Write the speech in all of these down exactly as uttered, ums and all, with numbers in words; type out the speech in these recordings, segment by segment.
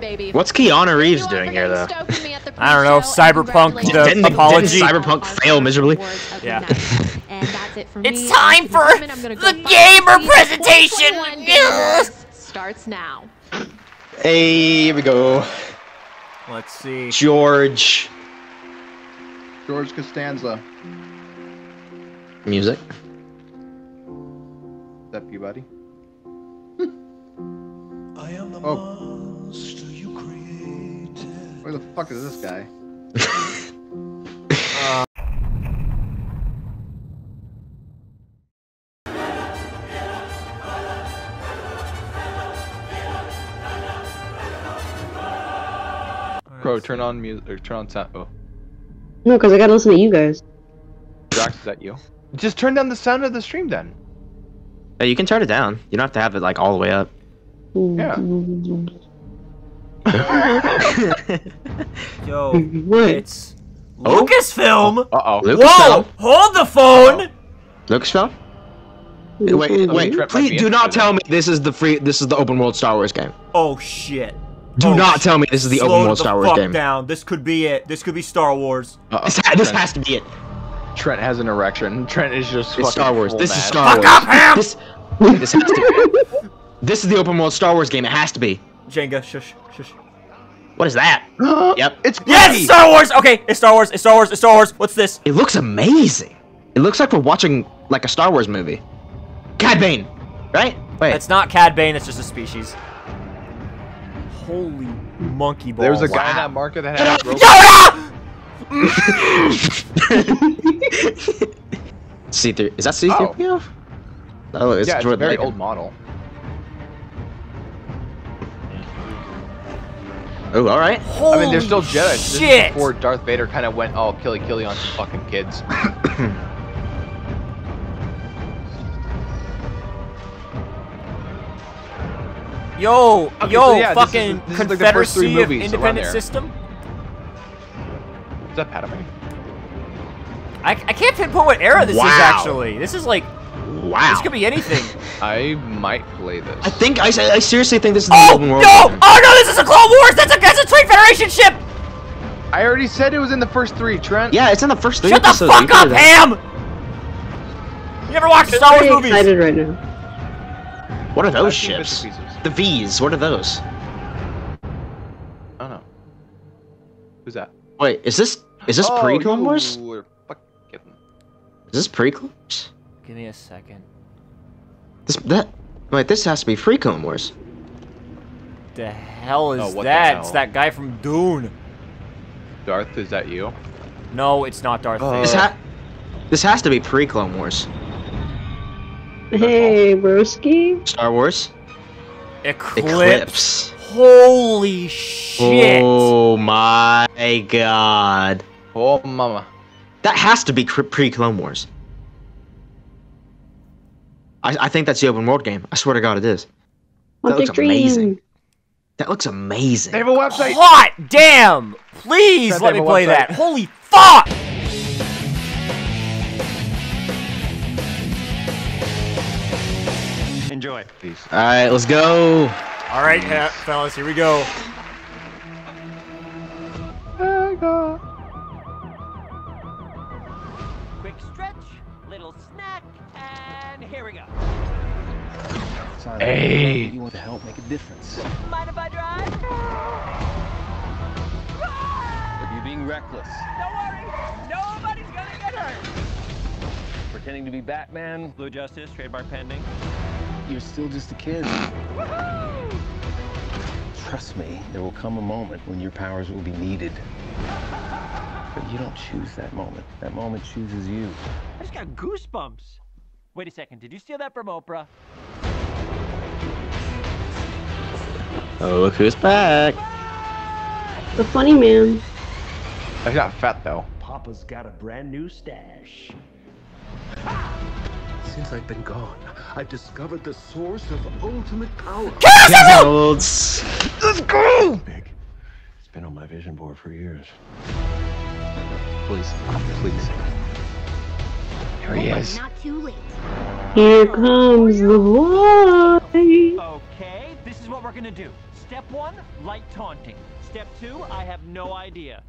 baby. What's Keanu Reeves doing here, though? I don't know. Cyberpunk the didn't, apology. Didn't Cyberpunk fail miserably? Yeah. And that's it for me. It's time for the gamer presentation. Yes. Starts now. Hey, here we go. Let's see. George. George Costanza. Music. Is that Peabody? I am the oh. monster you created. Where the fuck is this guy? uh. Bro, turn on music or turn on sound. Oh. No, because I gotta listen to you guys. Drax, is that you? Just turn down the sound of the stream then. Hey, you can turn it down. You don't have to have it like all the way up. Yeah. Yo, it's Lucasfilm. Uh oh. Lucasfilm. Whoa! Hold the phone. Uh -oh. Lucasfilm. Wait, wait, wait. Please do not tell me this is the free. This is the open world Star Wars game. Oh shit. Do oh, not shit. tell me this is the Slow open world the Star Wars fuck game. down. This could be it. This could be Star Wars. Uh -oh. This, this has to be it. Trent has an erection. Trent is just fucking Star Wars. This mad. is Star Wars. Fuck up, Ham! This, this has to be. This is the open world Star Wars game. It has to be. Jenga, shush, shush. What is that? Yep. It's Brady. Yes, Star Wars. Okay, it's Star Wars. It's Star Wars. It's Star Wars. What's this? It looks amazing. It looks like we're watching like a Star Wars movie. Cad Bane, right? Wait. It's not Cad Bane. It's just a species. Holy monkey balls. There was a wow. guy in that market that had a C three. Is that C three? Oh, oh it's, yeah, it's a very Lincoln. old model. Oh, all right. Holy I mean, they're still Jedi. Shit. This is before Darth Vader kind of went all killy killy on some fucking kids. Yo, okay, yo, so yeah, fucking this is, this Confederacy like of Independent System. Is that Padme? I, I can't pinpoint what era this wow. is actually. This is like, wow. This could be anything. I might play this. I think I, I seriously think this is the open world. Oh no! Game. Oh no! This is a Clone Wars. That's a that's a Twin Federation ship. I already said it was in the first three, Trent. Yeah, it's in the first three. Shut the fuck up, either. Ham! You never watched Star Wars movies? I'm excited right now. What are those ships? The V's. What are those? I don't know. Who's that? Wait, is this is this oh, pre-Clone Wars? Is this pre-Clone Wars? Give me a second. This that wait, this has to be pre-Clone Wars. The hell is oh, that? Hell? It's that guy from Dune. Darth, is that you? No, it's not Darth. Uh, this, ha this has to be pre-Clone Wars. Hey, broski. Star Wars. Eclipse. Eclipse. Holy shit. Oh my god. Oh mama. That has to be pre-Clone Wars. I, I think that's the open world game. I swear to god it is. That looks amazing. That looks amazing. They have a website. Hot damn. Please let me play that. Holy fuck. Enjoy. Peace. All right, let's go. All right, nice. fellas, here we go. Quick stretch, little snack, and here we go. Hey, you want to help make a difference? Mind if I drive? Are you being reckless? Don't worry, nobody's gonna get hurt. Pretending to be Batman, Blue Justice, trademark pending. You're still just a kid. Trust me, there will come a moment when your powers will be needed. But you don't choose that moment. That moment chooses you. I just got goosebumps. Wait a second, did you steal that from Oprah? Oh, look who's back. The funny man. He's not fat, though. Papa's got a brand new stash. Since I've been gone, I've discovered the source of ultimate power. Let's go! Big. It's been on my vision board for years. Please, please. Here he is. Not too late. Here comes the boy. Okay, this is what we're gonna do. Step one, light taunting. Step two, I have no idea.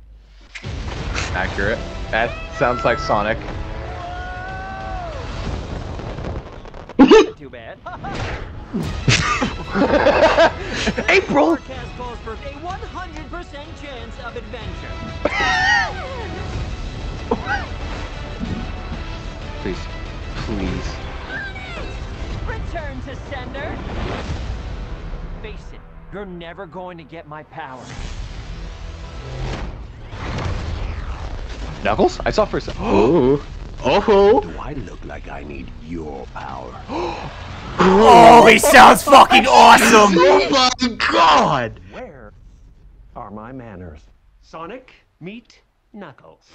Accurate. That sounds like Sonic. Too bad. April! Forecast calls for a one hundred percent chance of adventure. Please. Please. Return to sender. Face it, you're never going to get my power. Knuckles? I saw first. Oh. Oh. Do I look like I need your power? Oh, he sounds fucking awesome! Oh my god! Where are my manners? Sonic, meet Knuckles.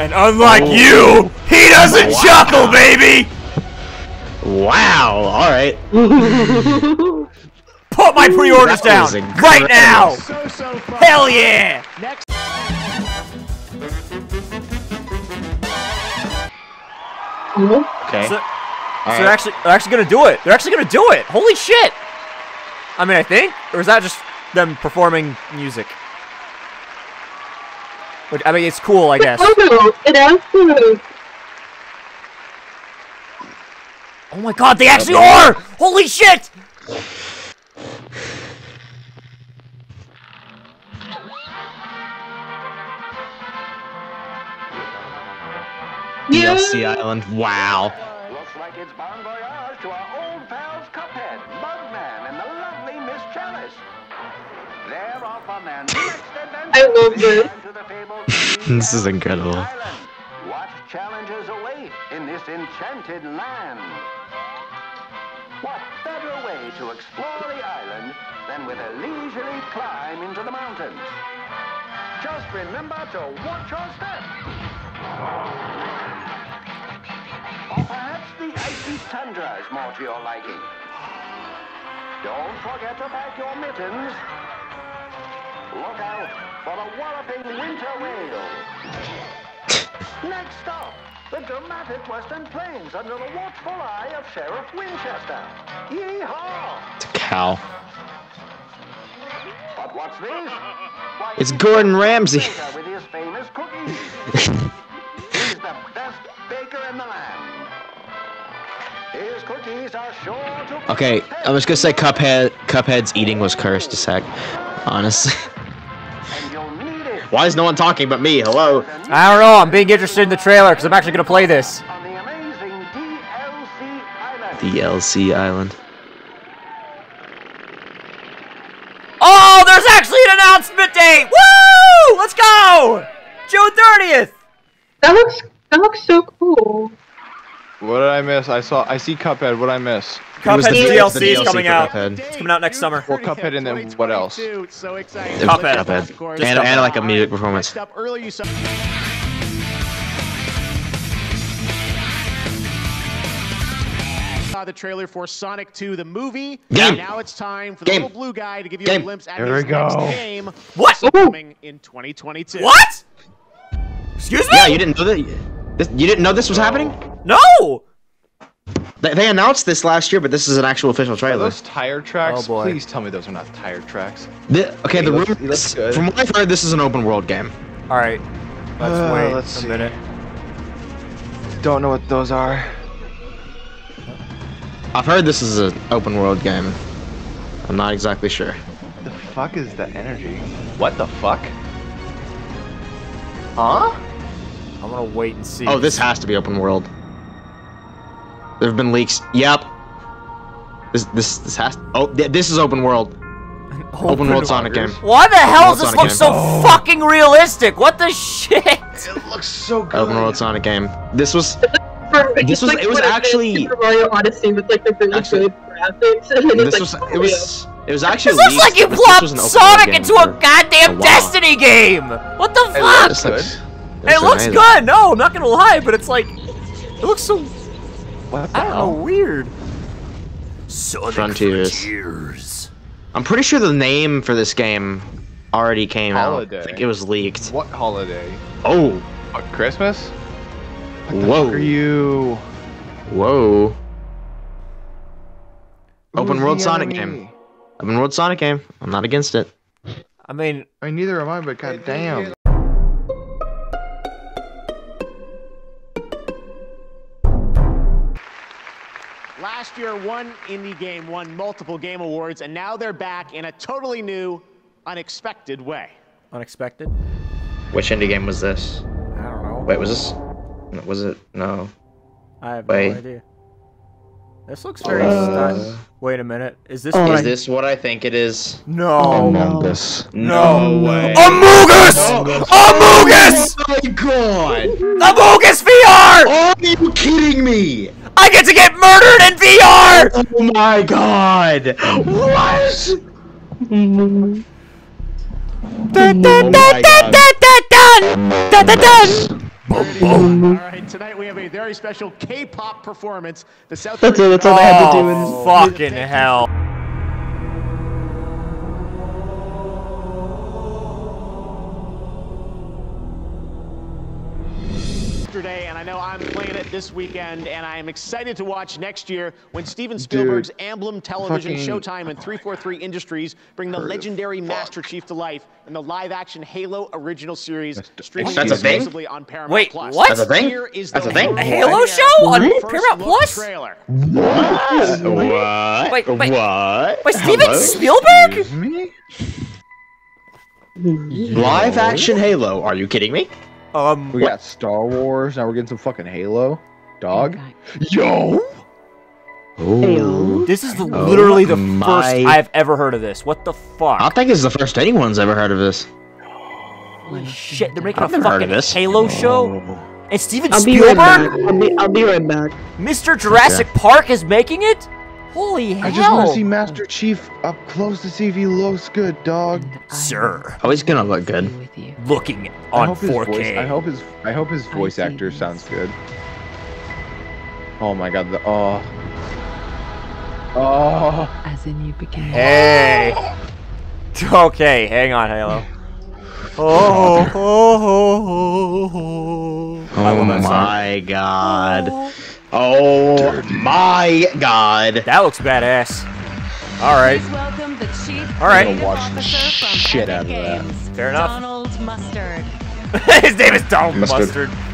And unlike oh. you, he doesn't wow. chuckle, baby! Wow, alright. Put my pre-orders down right now! So, so hell yeah! Next Okay. So, so right. they're actually they're actually gonna do it. They're actually gonna do it. Holy shit! I mean, I think, or is that just them performing music? Which I mean, it's cool, I guess. It oh my god, they actually are! Holy shit! D L C Island. Wow. Looks like it's bon voyage to our old pals Cuphead, Bugman, and the lovely Miss Chalice. They're off on their next adventure. I love this. This is incredible. What challenges await in this enchanted land? What better way to explore the island than with a leisurely climb into the mountains? Just remember to watch your step. Or perhaps the icy tundra is more to your liking. Don't forget to pack your mittens. Look out for a walloping winter whale. Next stop, the dramatic western plains under the watchful eye of Sheriff Winchester. Yeehaw! It's a cow. But what's this? Why, it's Gordon Ramsay. With his famous cookies. He's the best baker in the land. His cookies are sure to okay, I was gonna say Cuphead. Cuphead's eating was cursed a sec. Honestly. Why is no one talking but me? Hello. I don't know. I'm being interested in the trailer because I'm actually gonna play this. On the amazing D L C Island. D L C Island. Oh, there's actually an announcement date! Woo! Let's go! June thirtieth. That looks. That looks so cool. What did I miss? I saw. I see Cuphead. What did I miss? Cuphead's D L C is coming out. Cuphead. It's coming out next summer. Well, Cuphead and then what else? So excited. Cuphead. Cuphead. Cuphead. And, and like a music performance. Saw the trailer for Sonic two, the movie. Yeah. Now it's time for the game. Little blue guy to give you game. A glimpse at his next game. What? Coming in twenty twenty-two. What? Excuse me? Yeah, you didn't know that. This, you didn't know this was happening? No. They, they announced this last year, but this is an actual official trailer. Are those tire tracks? Oh, please tell me those are not tire tracks. The, okay, he the looks, rumor is, from what I've heard, this is an open world game. All right, let's uh, wait let's a see. minute. Don't know what those are. I've heard this is an open world game. I'm not exactly sure. What the fuck is the energy? What the fuck? Huh? I'm gonna wait and see. Oh, this has to be open world. There have been leaks. Yep. This this this has. To, oh, th this is open world. Open, open world Sonic game. Why the hell does this Sonic look game. so oh. fucking realistic? What the shit? It looks so good. Open world Sonic game. This was. Perfect. This it's was. Like it was actually. Super Mario Odyssey with like the really actually, good graphics. And this was. Like, it was. It was actually. This looks like you plopped Sonic into a goddamn a Destiny game. What the fuck? It looks, it looks good. No, I'm not gonna lie, but it's like, it looks so. What the I don't hell? know, weird. Sonic Frontiers. Frontiers. I'm pretty sure the name for this game already came holiday. out. I think it was leaked. What holiday? Oh, what, Christmas? What the Whoa. Fuck are you? Whoa. Open Ooh, world Sonic me. game. I'm an old Sonic game. I'm not against it. I mean, I mean neither am I, but goddamn. Last year, one indie game won multiple game awards, and now they're back in a totally new, unexpected way. Unexpected? Which indie game was this? I don't know. Wait, was this? Was it? No. I have Wait. no idea. This looks very uh, stunned. Wait a minute. Is this? Is what this I... what I think it is? No. Among Us. No, no way. Among Us. Among Us. Oh my god. Among Us V R. Are you kidding me? I get to get murdered in V R. Oh my god. What? Oh my god. All right, tonight we have a very special K-pop performance. The South that's, it, that's all oh, they had to do in this fucking music. Hell. Yesterday, and I know I'm playing it this weekend, and I am excited to watch next year when Steven Spielberg's Dude, Amblin Television, Showtime, and three forty-three Industries bring the legendary Master Chief to life in the live-action Halo original series streaming exclusively on Paramount Wait, Plus. Wait, what? That's a thing? Here is the That's a thing? A Halo show on Paramount Plus? Trailer. What? What? Wait, wait. What? Wait, Steven Hello? Spielberg? Excuse me? Live-action Halo, are you kidding me? Um, we what? got Star Wars, now we're getting some fucking Halo. Dog. Yo! Oh. This is the, oh literally the my. first I've ever heard of this. What the fuck? I think it's the first anyone's ever heard of this. Holy shit, they're making I've a fucking Halo oh. show? And Steven I'll Spielberg? Be right I'll, be, I'll be right back. Mister Jurassic okay. Park is making it? Holy hell! I just want to see Master Chief up close to see if he looks good, dog. Sir, oh, he's gonna look good. Looking on four K. I hope his I hope his voice actor sounds good. Oh my God! The oh oh. As a new beginning. Hey. Okay, hang on, Halo. Oh, oh, oh, oh, oh my God. Oh. Oh Dirty. my God! That looks badass. All right. All right. I'm gonna watch the shit out of that. Fair enough. Donald Mustard. His name is Donald Mustard. Mustard.